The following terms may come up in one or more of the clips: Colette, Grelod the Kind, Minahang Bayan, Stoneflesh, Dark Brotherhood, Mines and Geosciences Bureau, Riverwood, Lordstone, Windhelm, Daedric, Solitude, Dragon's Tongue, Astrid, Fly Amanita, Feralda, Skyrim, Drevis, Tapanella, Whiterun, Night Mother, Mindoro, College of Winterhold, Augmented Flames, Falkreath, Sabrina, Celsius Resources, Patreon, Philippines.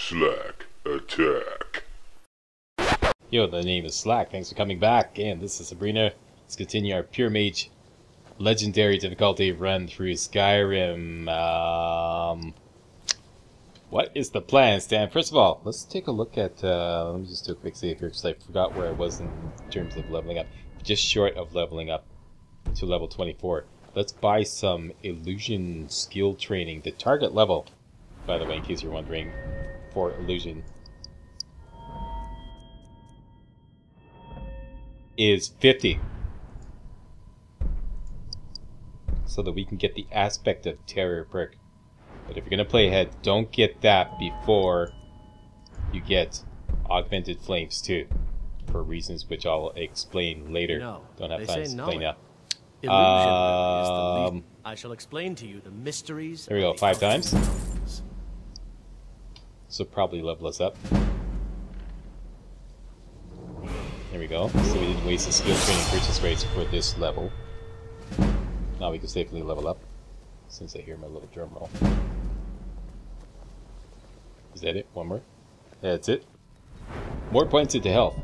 Slack, attack. Yo, the name is Slack. Thanks for coming back. And this is Sabrina. Let's continue our Pure Mage Legendary difficulty run through Skyrim. What is the plan, Stan? First of all, let's take a look at... let me just do a quick save here because I forgot where I was in terms of leveling up. Just short of leveling up to level 24. Let's buy some illusion skill training. The target level, by the way, in case you're wondering, for illusion is 50. So that we can get the aspect of terror perk. But if you're going to play ahead, don't get that before you get augmented flames too. For reasons which I'll explain later. No, don't have time to explain now. Illusion is the least. I shall explain to you the mysteries. There we go, 5 times. So probably level us up. There we go. So we didn't waste the skill training purchase rates for this level. Now we can safely level up. Since I hear my little drum roll. Is that it? One more? That's it. More points into health.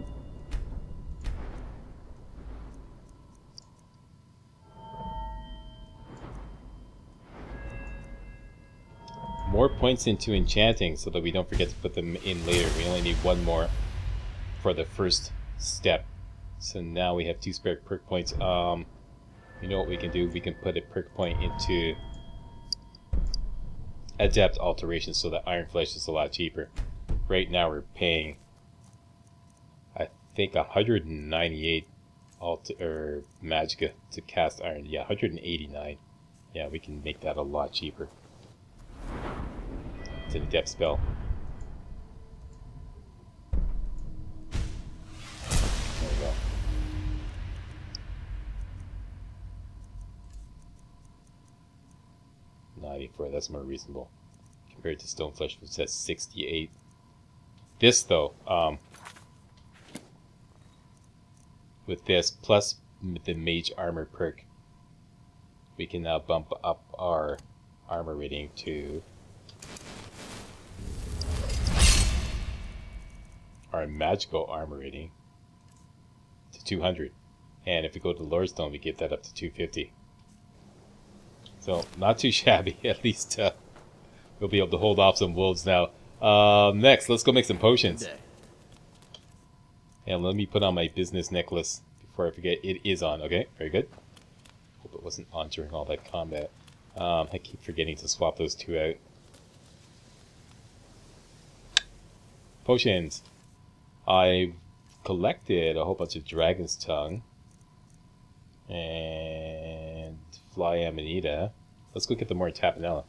More points into enchanting so that we don't forget to put them in later. We only need 1 more for the first step. So now we have 2 spare perk points. You know what we can do? We can put a perk point into adept alteration so that iron flesh is a lot cheaper. Right now we're paying I think 198 magica to cast iron. Yeah, 189. Yeah, we can make that a lot cheaper. It's an adept spell. There we go. That's more reasonable compared to Stoneflesh, which says 68. This though, with this plus the mage armor perk, we can now bump up our armor rating to our magical armor rating to 200, and if we go to Lordstone, we get that up to 250. So, not too shabby, at least we'll be able to hold off some wolves now. Next, let's go make some potions. And let me put on my business necklace before I forget. It is on, okay? Very good. Hope it wasn't on during all that combat. I keep forgetting to swap those 2 out. Potions. I collected a whole bunch of Dragon's Tongue. And... Fly Amanita. Let's go get the more Tapanella.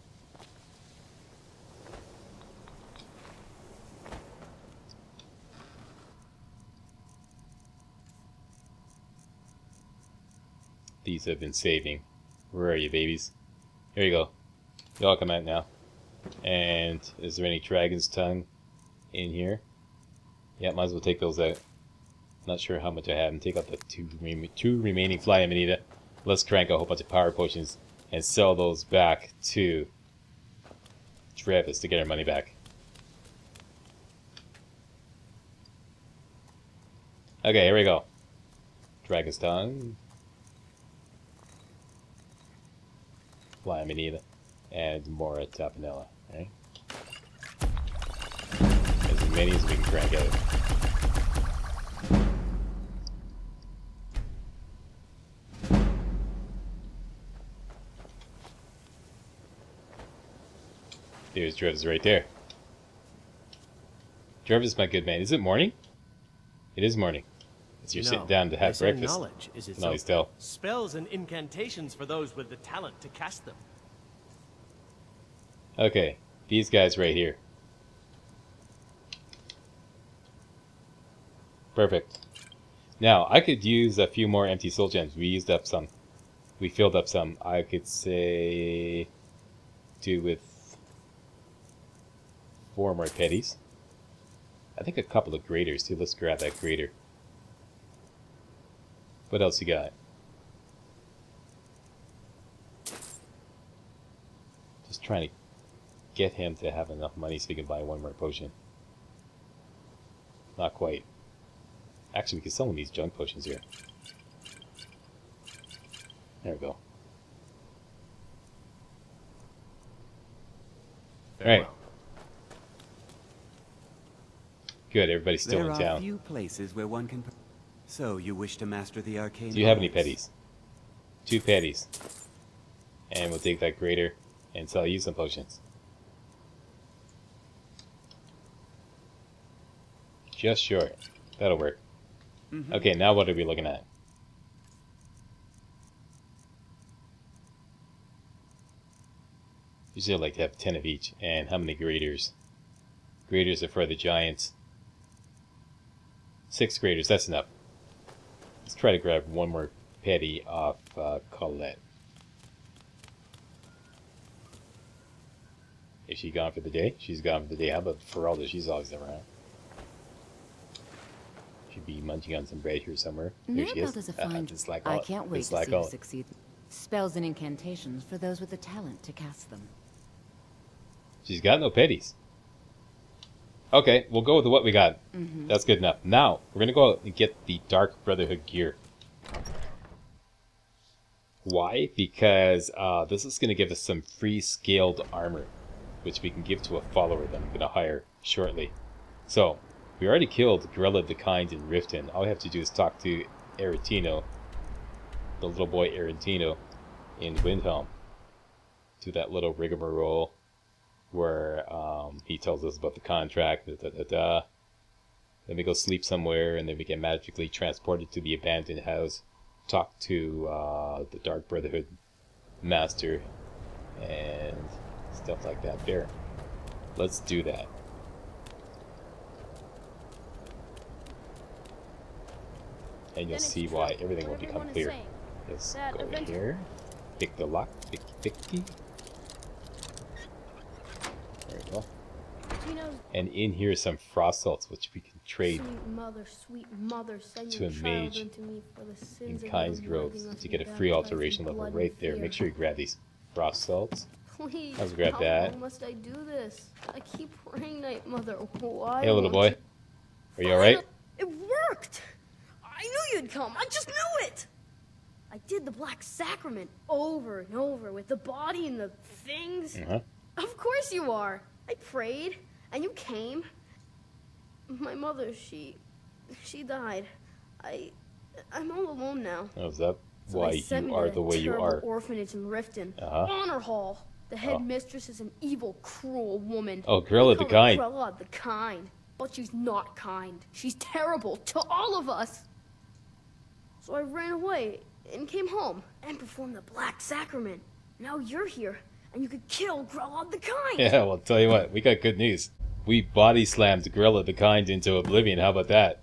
These have been saving. Where are you, babies? Here you go. Y'all come out now. And is there any Dragon's Tongue in here? Yeah, might as well take those out. Not sure how much I have. And take out the 2 remaining Fly Amanita. Let's crank a whole bunch of power potions and sell those back to Drevis to get our money back. Okay, here we go. Dragon's Tongue. Fly Amanita. And more Tapanella. Right? As many as we can crank out. There's Drevis right there. Drevis, my good man. Is it morning? It is morning. As you're sitting down to have breakfast. Knowledge is its own tell. Spells and incantations for those with the talent to cast them. Okay, these guys right here. Perfect. Now, I could use a few more empty soul gems. We used up some. We filled up some. I could say... do with 4 more petties. I think a couple of graters too. Let's grab that grater. What else you got? Just trying to get him to have enough money so he can buy one more potion. Not quite. Actually, we can sell him these junk potions here. There we go. Alright. Good, everybody's still in town. There are few places where one can... So, you wish to master the arcane... Do you have any petties? 2 petties. And we'll take that grater and sell you some potions. Just short. That'll work. Mm-hmm. Okay, now what are we looking at? Usually I like to have 10 of each. And how many graters? Graters are for the giants. 6 graters, that's enough. Let's try to grab one more petty off Colette. Is she gone for the day? She's gone for the day. How about Feralda? She's always around. She'd be munching on some bread here somewhere. There she is. I can't wait to see you succeed. Spells and incantations for those with the talent to cast them. She's got no petties. Okay, we'll go with what we got. Mm-hmm. That's good enough. Now, we're going to go out and get the Dark Brotherhood gear. Why? Because this is going to give us some free scaled armor, which we can give to a follower that I'm going to hire shortly. So, we already killed Grelod the Kind in Riften. All we have to do is talk to Aretino, the little boy Aretino, in Windhelm. Do that little rigmarole where he tells us about the contract, Then we go sleep somewhere, and then we get magically transported to the abandoned house, talk to the Dark Brotherhood master, and stuff like that there. Let's do that. And you'll see why everything will become clear. Let's go here, pick the lock, picky. There we go. And in here is some frost salts, which we can trade to a mage in Kynesgrove to get a free alteration level right there. Make sure you grab these frost salts. Please, let's grab that. How must I do this? I keep praying, Night Mother. Why? Hey, little boy. Are you alright? It worked! I knew you'd come. I just knew it! I did the Black Sacrament over and over with the body and the things. Uh-huh. Of course you are. I prayed, and you came. My mother, she died. I'm all alone now. How's that? So why you are the way you are? Orphanage in Riften. Uh-huh. Honor Hall. The head mistress is an evil, cruel woman. Oh, Grelod the Kind. Grelod the Kind. But she's not kind. She's terrible to all of us. So I ran away and came home and performed the Black Sacrament. Now you're here, and you could kill Grelod the Kind. Yeah, well, tell you what, we got good news. We body slammed Grelod the Kind into oblivion. How about that?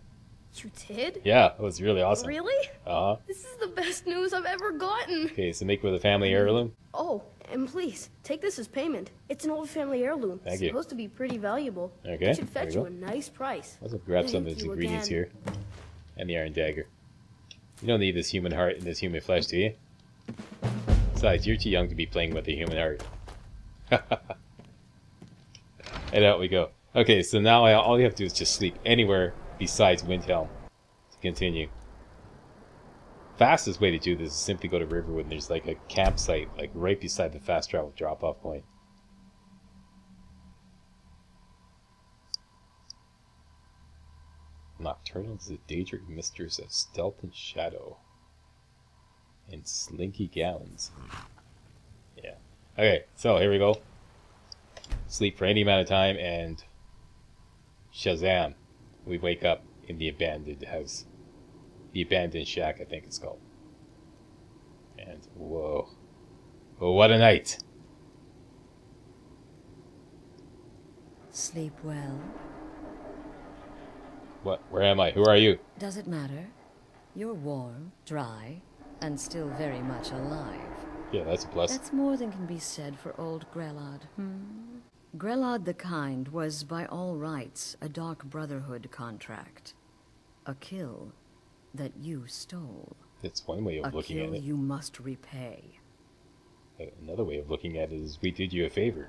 You did? Yeah, it was really awesome. Really? Uh-huh. This is the best news I've ever gotten. Okay, so make with a family heirloom. Oh, and please, take this as payment. It's an old family heirloom. Thank you. It's supposed to be pretty valuable. Okay, it should fetch you a nice price. Let's grab some of these ingredients here. And the iron dagger. You don't need this human heart and this human flesh, do you? Besides, you're too young to be playing with the human heart. And out we go. Okay, so now all you have to do is just sleep anywhere besides Windhelm to continue. Fastest way to do this is simply go to Riverwood, and there's like a campsite like right beside the fast travel drop off point. Nocturnal is a Daedric mistress of stealth and shadow and slinky gowns. Yeah. Okay, so here we go. Sleep for any amount of time and Shazam. We wake up in the abandoned house. The abandoned shack, I think it's called. And whoa. What a night. Sleep well. What? Where am I? Who are you? Does it matter? You're warm, dry, and still very much alive. Yeah, that's a plus. That's more than can be said for old Grelod. Hmm? Grelod the Kind was, by all rights, a Dark Brotherhood contract. A kill that you stole. That's one way of looking at it. A kill you must repay. Another way of looking at it is we did you a favor.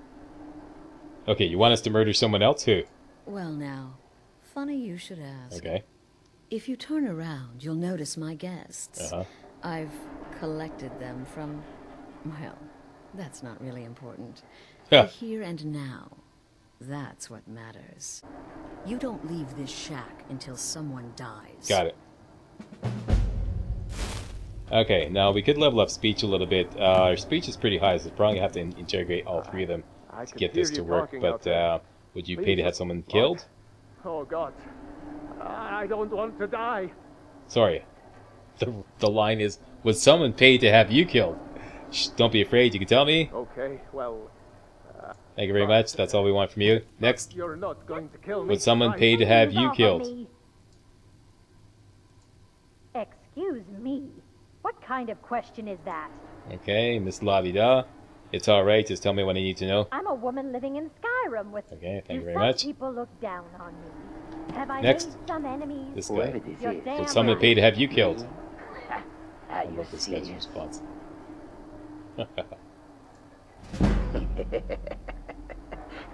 Okay, you want us to murder someone else? Who? Well now, funny you should ask. Okay. If you turn around, you'll notice my guests. Uh-huh. I've collected them from... well, that's not really important. The here and now. That's what matters. You don't leave this shack until someone dies. Got it. Okay, now we could level up speech a little bit. Our speech is pretty high, so we'll probably have to interrogate all three of them to get this to work. But would you pay to have someone killed? Oh God, I don't want to die. Sorry, the line is: would someone pay to have you killed? Shh, don't be afraid. You can tell me. Okay, well. Thank you very much. That's all we want from you. Next. You're not going to kill me. Would someone pay to have you killed? Excuse me. What kind of question is that? Okay, Miss Lavida. It's all right. Just tell me what I need to know. I'm a woman living in Skyrim with... Okay, thank you very much. People look down on me. Have I next. Some enemies? This guy. Would someone pay to have you killed? I love this guy's response.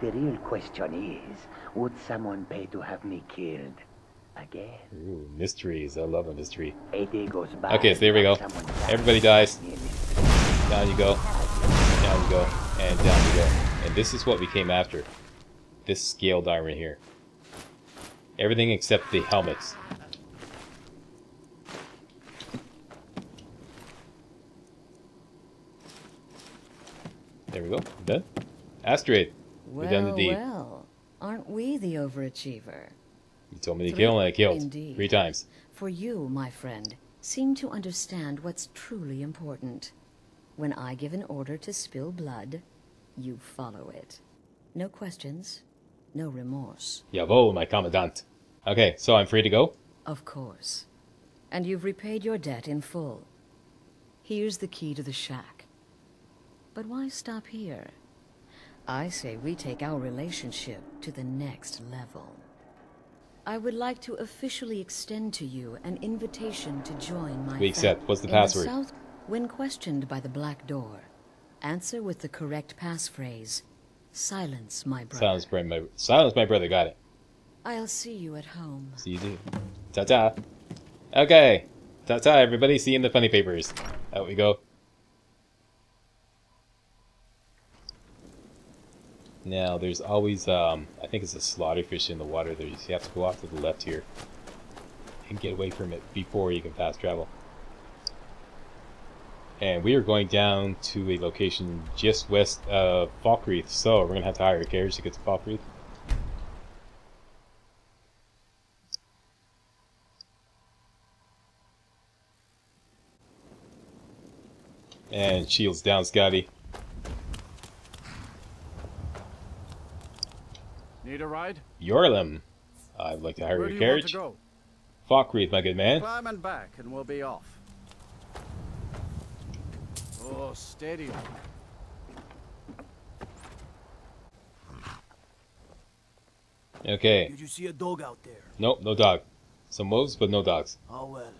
The real question is, would someone pay to have me killed again? Ooh, mysteries. I love a mystery. A day goes by. Okay, so there we go. Everybody dies. Down you go. Down you go. And down you go. And this is what we came after. This scaled armor here. Everything except the helmets. There we go. Done. Astrid, we've done the deed. Well, aren't we the overachiever? You told me to kill, and I killed. Indeed. 3 times. For you, my friend, seem to understand what's truly important. When I give an order to spill blood, you follow it. No questions, no remorse. Jawohl, my commandant. Okay, so I'm free to go? Of course. And you've repaid your debt in full. Here's the key to the shack. But why stop here? I say we take our relationship to the next level. I would like to officially extend to you an invitation to join my... We accept. What's the password? The south, when questioned by the Black Door, answer with the correct passphrase, silence my brother. Silence my brother, got it. I'll see you at home. See you soon. Ta-ta. Okay. Ta-ta, everybody. See you in the funny papers. Out we go. Now, there's always, I think it's a slaughterfish in the water. There's, you have to go off to the left here and get away from it before you can fast travel. And we are going down to a location just west of Falkreath, so we're going to have to hire a carriage to get to Falkreath. And shields down, Scotty. Need a ride? Yorlim. I'd like to hire your carriage. Falkreath, my good man. Climb and back, and we'll be off. Oh, steady. Okay. Did you see a dog out there? Nope, no dog. Some wolves, but no dogs. Oh, well.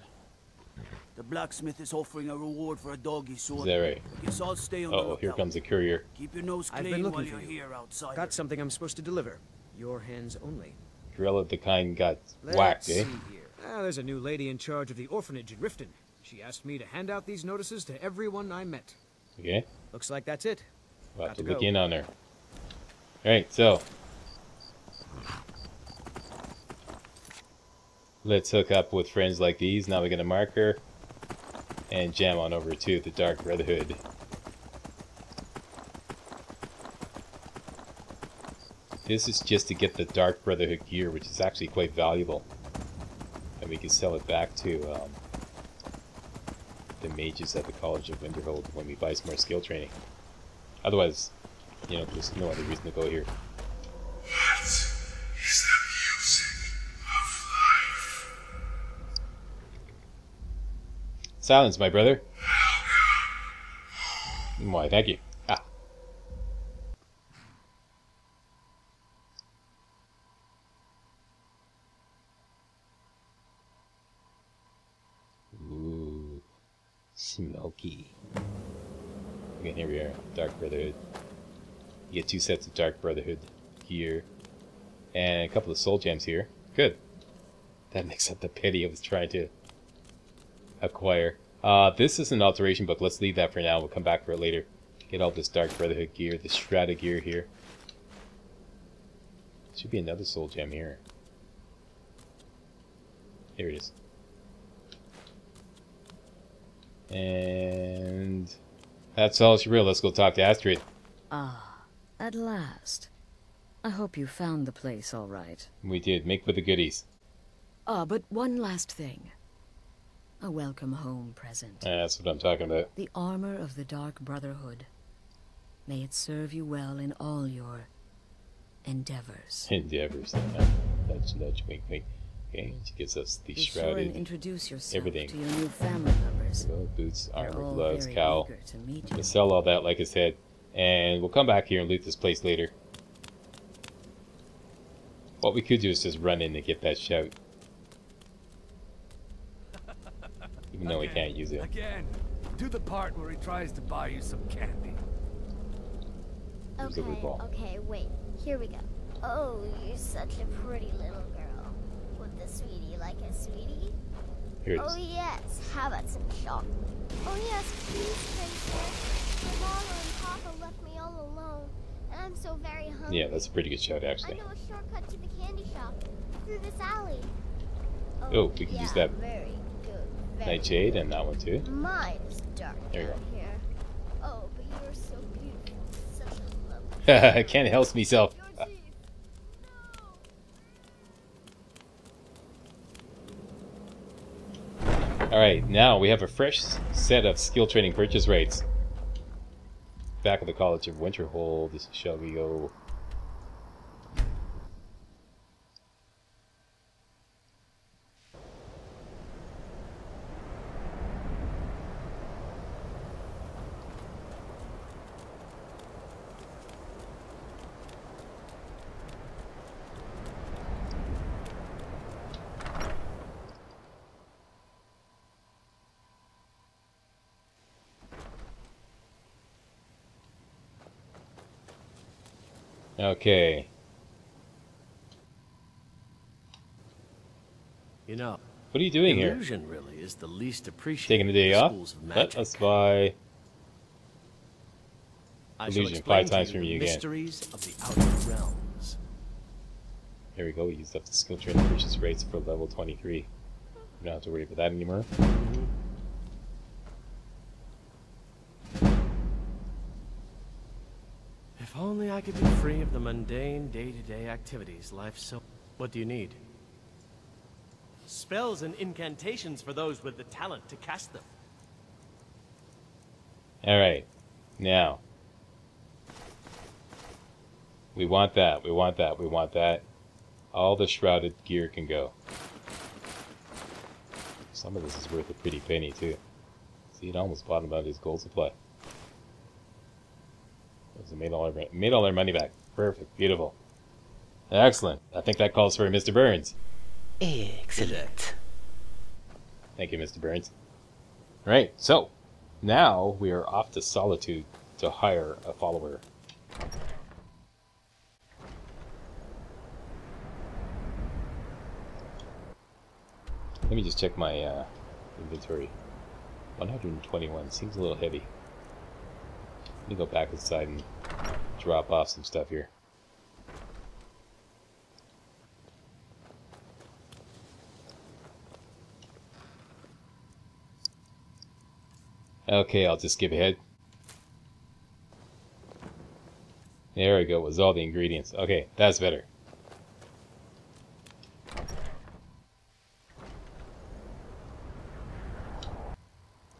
The blacksmith is offering a reward for a dog he saw. Is that right? Guess I'll stay on the here comes a courier. Keep your nose clean while you're here outside. Got something I'm supposed to deliver. Your hands only. Grelod the Kind got whacked, eh? There's a new lady in charge of the orphanage in Riften. She asked me to hand out these notices to everyone I met. Okay. Looks like that's it. We'll have to look in on her. Alright, so. Let's hook up with friends like these. Now we're going to mark her and jam on over to the Dark Brotherhood. This is just to get the Dark Brotherhood gear, which is actually quite valuable. And we can sell it back to the mages at the College of Winterhold when we buy some more skill training. Otherwise, you know, there's no other reason to go here. What is the music of life? Silence, my brother. Why, thank you. Ah. Ooh, smoky. Okay, here we are. Dark Brotherhood. You get 2 sets of Dark Brotherhood. here. And a couple of soul gems here. Good. That makes up the pity I was trying to acquire. This is an alteration book. Let's leave that for now. We'll come back for it later. Get all this Dark Brotherhood gear, this Strata gear here. Should be another soul gem here. Here it is. And that's all she real. Let's go talk to Astrid. Ah, at last. I hope you found the place all right. We did. Make with the goodies. Ah, but one last thing. A welcome home present. That's what I'm talking about. The armor of the Dark Brotherhood. May it serve you well in all your endeavors. Endeavors. Nudge, wink, wink. Okay, she gives us the shrouded. And introduce yourself to your new family members. Boots, armor, gloves, cowl. We'll sell all that, like I said, and we'll come back here and loot this place later. What we could do is just run in and get that shout, even though we can't use it. Again, do the part where he tries to buy you some candy. Okay, okay, wait. Here we go. Oh, you're such a pretty little girl. The sweetie, like a sweetie. Here it is. Oh yes, how about some chocolate? Oh yes, please, princess. My mama and papa left me all alone, and I'm so very hungry. Yeah, that's a pretty good shout, actually. I know a shortcut to the candy shop through this alley. Oh, we can use that. Very good. Nightshade and that one too. Mine's dark. There you go. Here. Oh, but you're so beautiful, such a lovely. I can't help myself. Alright, now we have a fresh set of skill training purchase rates. Back at the College of Winterhold, shall we go? Okay. You know, what are you doing here? Really is the least appreciated. Taking the day off. Let us buy illusion 5 times from you again. Mysteries of the outer realms. There we go. We used up the skill training purchase rates for level 23. We don't have to worry about that anymore. If only I could be free of the mundane day-to-day activities. Life's so... What do you need? Spells and incantations for those with the talent to cast them. Alright. Now. We want that. We want that. We want that. All the shrouded gear can go. Some of this is worth a pretty penny, too. See, it almost bottomed out his gold supply. Made all our money back. Perfect. Beautiful. Excellent. I think that calls for Mr. Burns. Excellent. Thank you, Mr. Burns. All right. So now we are off to Solitude to hire a follower. Let me just check my inventory. 121 seems a little heavy. Let me go back inside and drop off some stuff here. Okay, I'll just skip ahead. There we go, it was all the ingredients. Okay, that's better.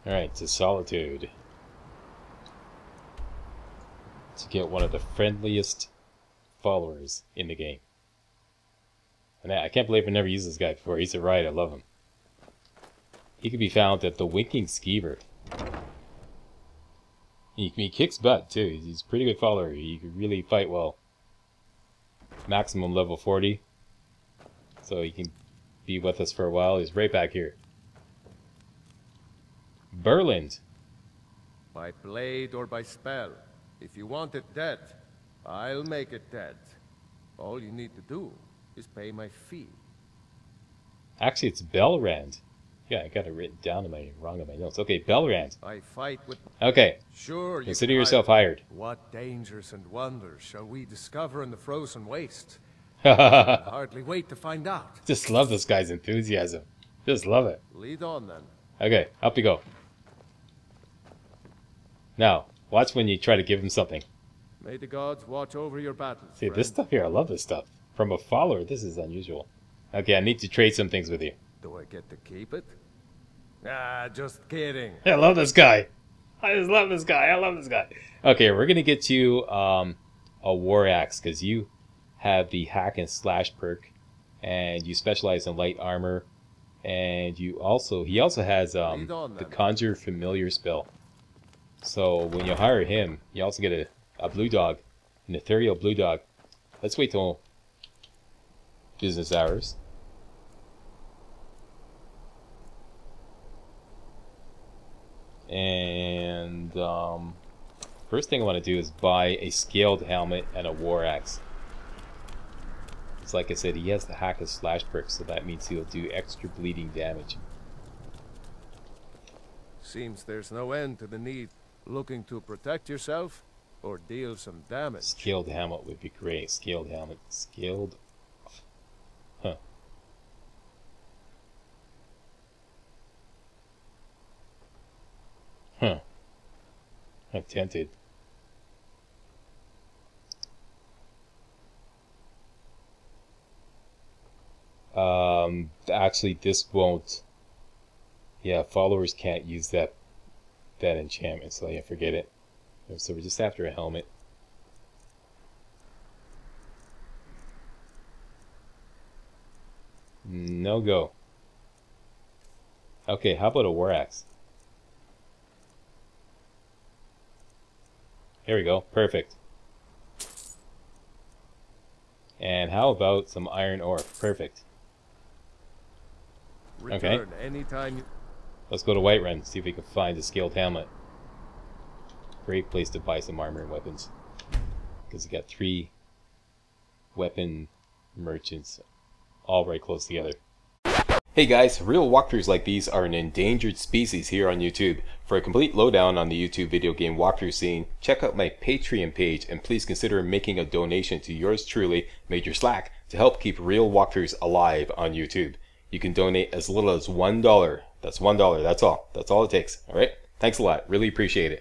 Alright, to Solitude. To get one of the friendliest followers in the game. And I can't believe I never used this guy before. He's a riot. I love him. He can be found at the Winking Skeever. He kicks butt too. He's a pretty good follower. He can really fight well. Maximum level 40. So he can be with us for a while. He's right back here. Belrand. By blade or by spell. If you want it dead, I'll make it dead. All you need to do is pay my fee. Actually, it's Belrand. Yeah, I got it written down in my wrong on my notes. Okay, Belrand. I fight with. Okay. Sure. Consider yourself hired. What dangers and wonders shall we discover in the frozen waste? Hardly wait to find out. Just love this guy's enthusiasm. Just love it. Lead on then. Okay, up you go. Now, watch when you try to give him something. May the gods watch over your battles. See, friend. This stuff here, I love this stuff. From a follower, this is unusual. Okay, I need to trade some things with you. Do I get to keep it? Ah, just kidding. I love this guy. I just love this guy. I love this guy. Okay, we're going to get you a war axe because you have the hack and slash perk and you specialize in light armor and you also, he also has the conjure familiar spell. So when you hire him, you also get a blue dog, an ethereal blue dog. Let's wait till business hours. And first thing I want to do is buy a scaled helmet and a war axe. It's like I said, he has the hack and slash perk, so that means he'll do extra bleeding damage. Seems there's no end to the need. Looking to protect yourself or deal some damage. Scaled helmet would be great. Scaled helmet. Scaled. Huh. Huh. I'm tempted. Actually, this won't. Yeah, followers can't use that enchantment, so yeah, forget it. So we're just after a helmet. No go. Okay, how about a war axe? Here we go. Perfect. And how about some iron ore? Perfect. Okay. Let's go to Whiterun, see if we can find a scaled helmet. Great place to buy some armor and weapons. Because you got 3 weapon merchants all right close together. Hey guys, real walkthroughs like these are an endangered species here on YouTube. For a complete lowdown on the YouTube video game walkthrough scene, check out my Patreon page and please consider making a donation to yours truly, Major Slack, to help keep real walkthroughs alive on YouTube. You can donate as little as $1. That's $1, that's all it takes, alright? Thanks a lot, really appreciate it.